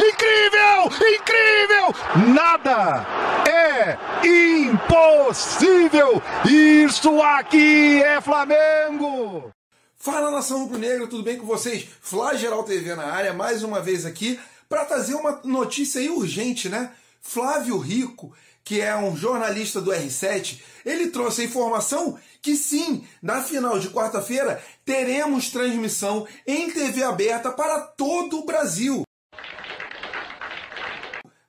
Incrível! Incrível! Nada é impossível! Isso aqui é Flamengo! Fala, nação rubro-negra, tudo bem com vocês? Flá Geral TV na área, mais uma vez aqui, para trazer uma notícia aí urgente, né? Flávio Ricco, que é um jornalista do R7, ele trouxe a informação que sim, na final de quarta-feira, teremos transmissão em TV aberta para todo o Brasil.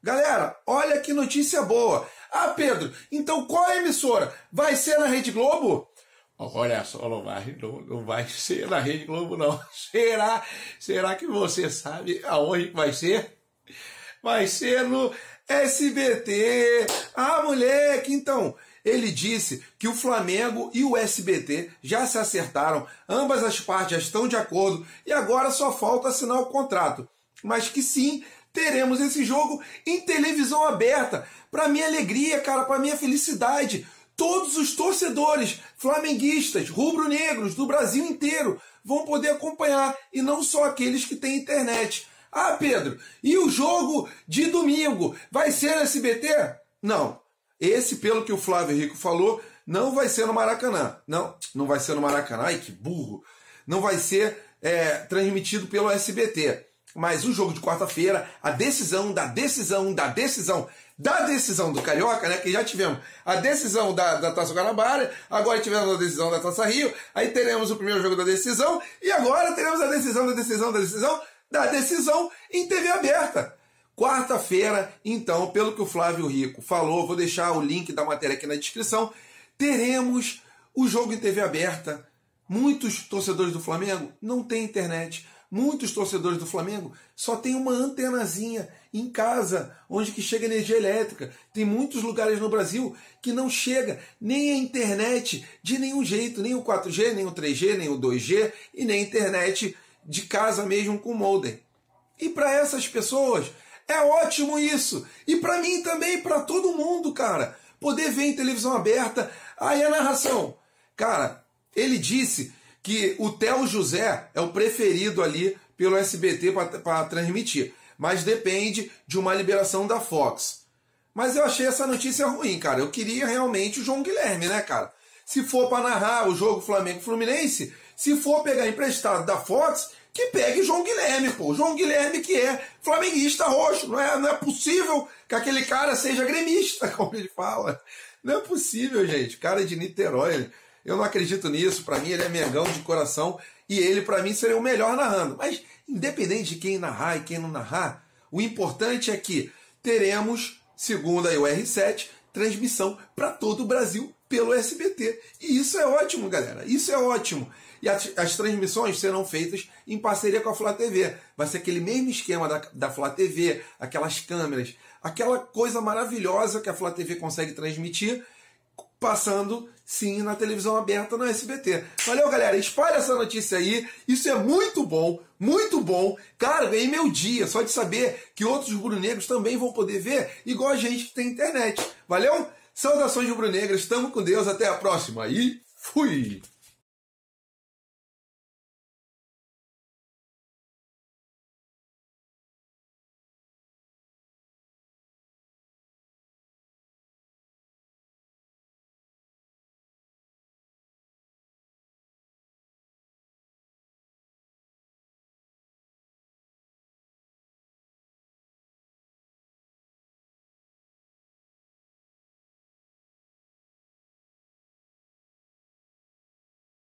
Galera, olha que notícia boa. Ah, Pedro, então qual é a emissora? Vai ser na Rede Globo? Olha só, não vai ser na Rede Globo, não. Será que você sabe aonde vai ser? Vai ser no SBT. Ah, moleque, então, ele disse que o Flamengo e o SBT já se acertaram, ambas as partes já estão de acordo e agora só falta assinar o contrato. Mas que sim, teremos esse jogo em televisão aberta. Para minha alegria, cara, para minha felicidade, todos os torcedores flamenguistas, rubro-negros do Brasil inteiro vão poder acompanhar e não só aqueles que têm internet. Ah, Pedro, e o jogo de domingo vai ser no SBT? Não. Esse, pelo que o Flávio Ricco falou, não vai ser no Maracanã. Não vai ser no Maracanã. Ai, que burro. Não vai ser transmitido pelo SBT. Mas o jogo de quarta-feira, a decisão do Carioca, né? Que já tivemos a decisão da Taça Guanabara, agora tivemos a decisão da Taça Rio, aí teremos o primeiro jogo da decisão, e agora teremos a decisão em TV aberta. Quarta-feira, então, pelo que o Flávio Ricco falou, vou deixar o link da matéria aqui na descrição, teremos o jogo em TV aberta. Muitos torcedores do Flamengo não têm internet. Muitos torcedores do Flamengo só tem uma antenazinha em casa, onde que chega energia elétrica. Tem muitos lugares no Brasil que não chega nem a internet de nenhum jeito, nem o 4G, nem o 3G, nem o 2G e nem a internet de casa mesmo com modem. E para essas pessoas é ótimo isso. E para mim também, para todo mundo, cara, poder ver em televisão aberta. Aí a narração. Cara, ele disse que o Théo José é o preferido ali pelo SBT para transmitir, mas depende de uma liberação da Fox. Mas eu achei essa notícia ruim, cara. Eu queria realmente o João Guilherme, né, cara? Se for para narrar o jogo Flamengo-Fluminense, se for pegar emprestado da Fox, que pegue o João Guilherme, pô. O João Guilherme que é flamenguista roxo. Não é possível que aquele cara seja gremista, como ele fala. Não é possível, gente. O cara é de Niterói, ele... Eu não acredito nisso, para mim ele é Mengão de coração e ele para mim seria o melhor narrando. Mas independente de quem narrar e quem não narrar, o importante é que teremos, segundo aí o R7, transmissão para todo o Brasil pelo SBT. E isso é ótimo, galera, isso é ótimo. E as transmissões serão feitas em parceria com a Flá TV. Vai ser aquele mesmo esquema da Flá TV, aquelas câmeras, aquela coisa maravilhosa que a Flá TV consegue transmitir, passando, sim, na televisão aberta no SBT. Valeu, galera. Espalha essa notícia aí. Isso é muito bom, muito bom. Cara, ganhei meu dia só de saber que outros rubro-negros também vão poder ver, igual a gente que tem internet. Valeu? Saudações rubro-negras. Tamo com Deus. Até a próxima. E fui!